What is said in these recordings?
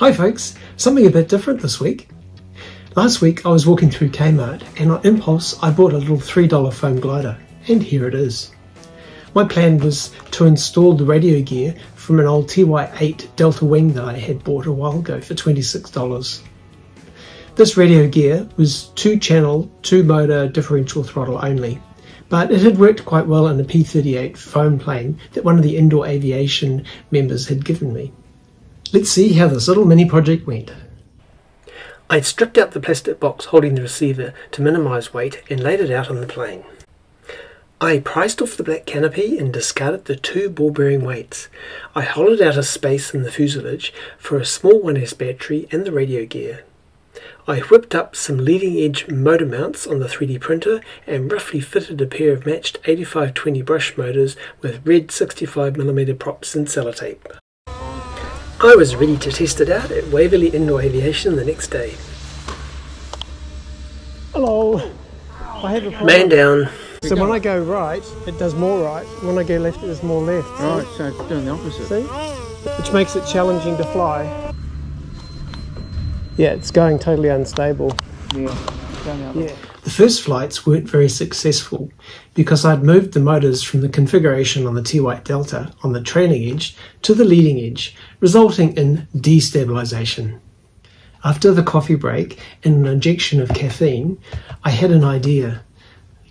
Hi folks, something a bit different this week. Last week I was walking through Kmart and on impulse I bought a little $3 foam glider, and here it is. My plan was to install the radio gear from an old TY8 Delta wing that I had bought a while ago for $26. This radio gear was 2-channel, 2-motor differential throttle only, but it had worked quite well in a P38 foam plane that one of the Indoor Aviation members had given me. Let's see how this little mini project went. I'd stripped out the plastic box holding the receiver to minimise weight and laid it out on the plane. I prised off the black canopy and discarded the 2 ball-bearing weights. I hollowed out a space in the fuselage for a small 1S battery and the radio gear. I whipped up some leading-edge motor mounts on the 3D printer and roughly fitted a pair of matched 8520 brush motors with red 65mm props and sellotape. I was ready to test it out at Waverley Indoor Aviation the next day. Hello. I have a problem. Man down. So when I go right, it does more right. When I go left, it does more left. Right, so it's doing the opposite. See? Which makes it challenging to fly. Yeah, it's going totally unstable. Yeah. The first flights weren't very successful because I'd moved the motors from the configuration on the TY Delta on the trailing edge to the leading edge, resulting in destabilisation. After the coffee break and an injection of caffeine, I had an idea,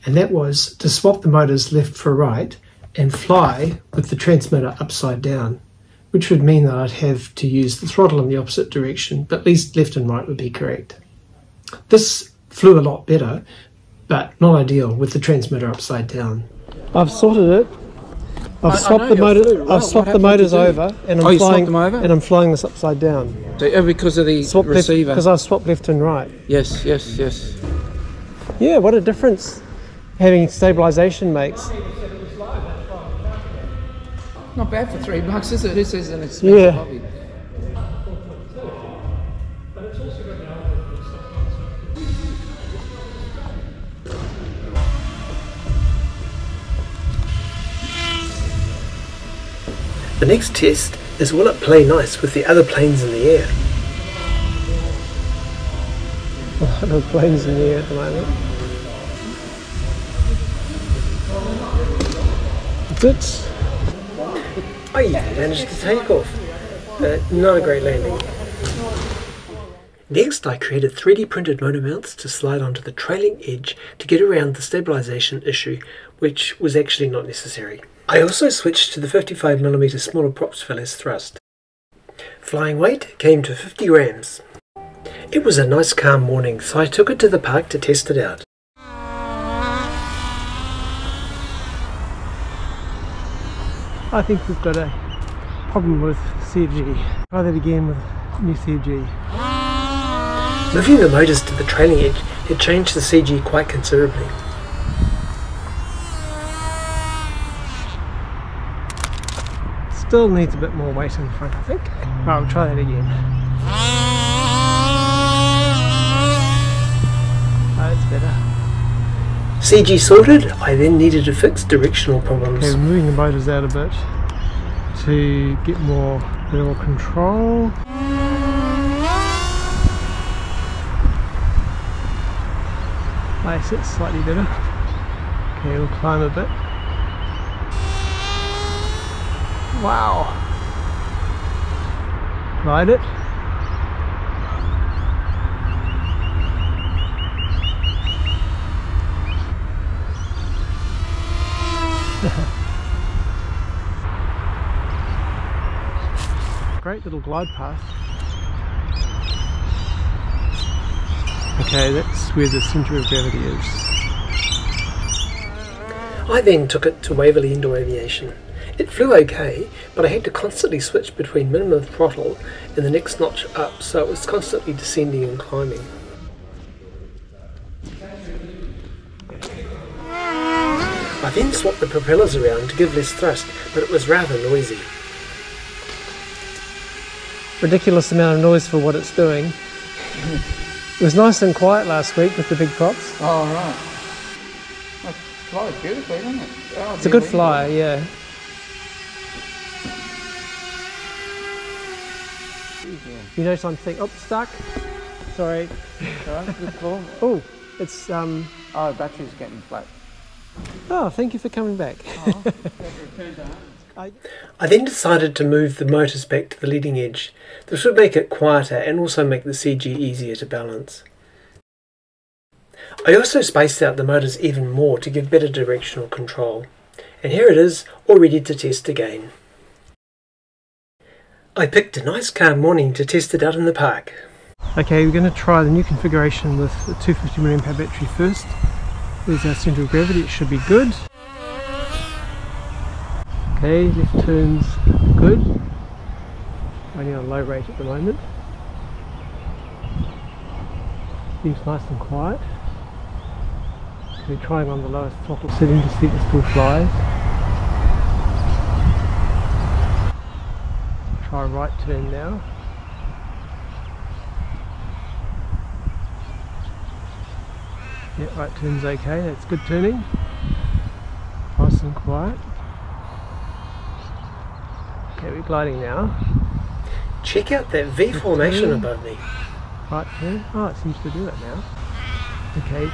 and that was to swap the motors left for right and fly with the transmitter upside down, which would mean that I'd have to use the throttle in the opposite direction, but at least left and right would be correct. This flew a lot better, but not ideal with the transmitter upside down. I've sorted it. I've swapped the motors over and I'm flying this upside down. So because of the receiver? Because I swapped left and right. Yes. Yeah, what a difference having stabilisation makes. Not bad for $3, is it? This is an expensive hobby. The next test is, will it play nice with the other planes in the air? Well, no planes in the air at the moment. That's it. I managed to take off, but not a great landing. Next, I created 3D printed motor mounts to slide onto the trailing edge to get around the stabilisation issue, which was actually not necessary. I also switched to the 55mm smaller props for less thrust. Flying weight came to 50 grams. It was a nice calm morning, so I took it to the park to test it out. I think we've got a problem with CFG. Try that again with new CFG. Moving the motors to the trailing edge had changed the CG quite considerably. Still needs a bit more weight in front, I think. Right, we'll try that again. Oh, it's better. CG sorted, I then needed to fix directional problems. Okay, moving the motors out a bit to get more thermal control. Nice, it's slightly better. Okay, we'll climb a bit. Wow. Ride it. Great little glide path. Okay, that's where the centre of gravity is. I then took it to Waverley Indoor Aviation. It flew okay, but I had to constantly switch between minimum throttle and the next notch up, so it was constantly descending and climbing. I then swapped the propellers around to give less thrust, but it was rather noisy. Ridiculous amount of noise for what it's doing. It was nice and quiet last week with the big props. Oh, right. It flies beautifully, doesn't it? Oh, it's a good fly, yeah. You know something? Oops, stuck. Sorry. Oh, it's oh, battery's getting flat. Oh, thank you for coming back. I then decided to move the motor spec to the leading edge. This would make it quieter and also make the CG easier to balance. I also spaced out the motors even more to give better directional control. And here it is, all ready to test again. I picked a nice calm morning to test it out in the park. Okay, we're going to try the new configuration with a 250mAh battery first. There's our centre of gravity, it should be good. Okay, left turns good. Only on low rate at the moment. Seems nice and quiet. So we're trying on the lowest throttle setting to see if it still flies. Try right turn now. Yep, right turn's okay, that's good turning. Nice and quiet. Okay, we're gliding now. Check out that V formation above me. Right turn. Oh, it seems to do that now. Okay.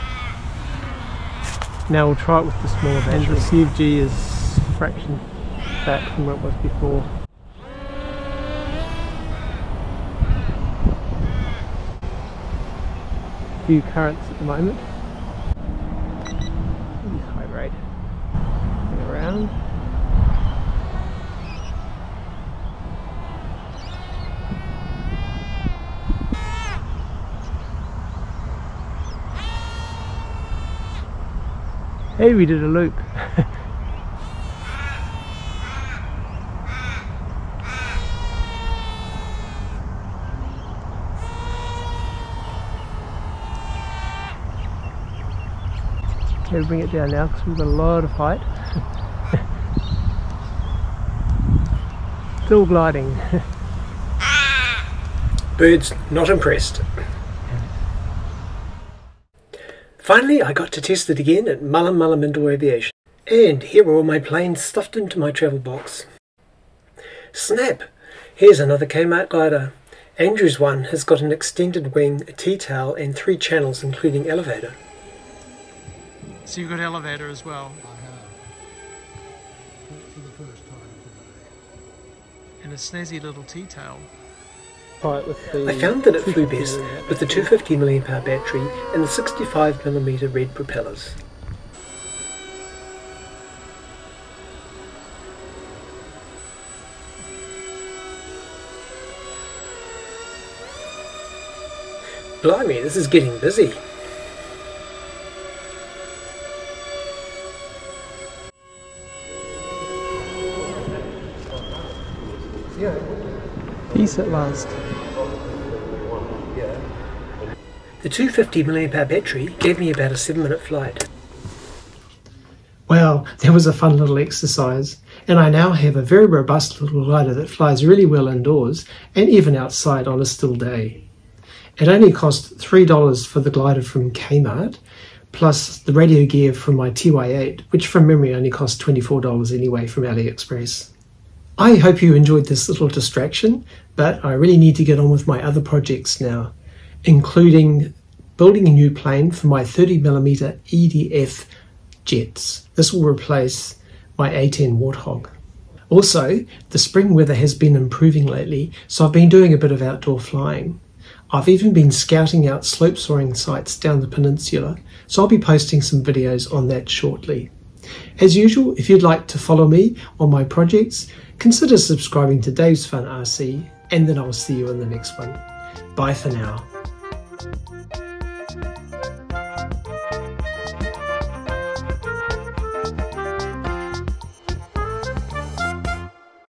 Now we'll try it with the smaller battery. And the CFG is a fraction back from what it was before. Few currents at the moment. High rate. Get around. Hey, we did a loop. Okay, bring it down now because we've got a lot of height. Still gliding. Bird's not impressed. Finally, I got to test it again at Waverley Indoor Aviation. And here are all my planes stuffed into my travel box. Snap! Here's another Kmart glider. Andrew's one has got an extended wing, a T-tail and 3 channels including elevator. So you've got elevator as well? I have. For the first time today. And a snazzy little T-tail. I found that it flew best with the 250mAh battery and the 65mm red propellers. Blimey, this is getting busy. Peace at last. The 250mAh battery gave me about a 7-minute flight. Well, that was a fun little exercise, and I now have a very robust little glider that flies really well indoors and even outside on a still day. It only cost $3 for the glider from Kmart, plus the radio gear from my TY8, which from memory only cost $24 anyway from AliExpress. I hope you enjoyed this little distraction, but I really need to get on with my other projects now, including building a new plane for my 30mm EDF jets. This will replace my A-10 Warthog. Also, the spring weather has been improving lately, so I've been doing a bit of outdoor flying. I've even been scouting out slope soaring sites down the peninsula, so I'll be posting some videos on that shortly. As usual, if you'd like to follow me on my projects, consider subscribing to Dave's Fun RC, and then I'll see you in the next one. Bye for now.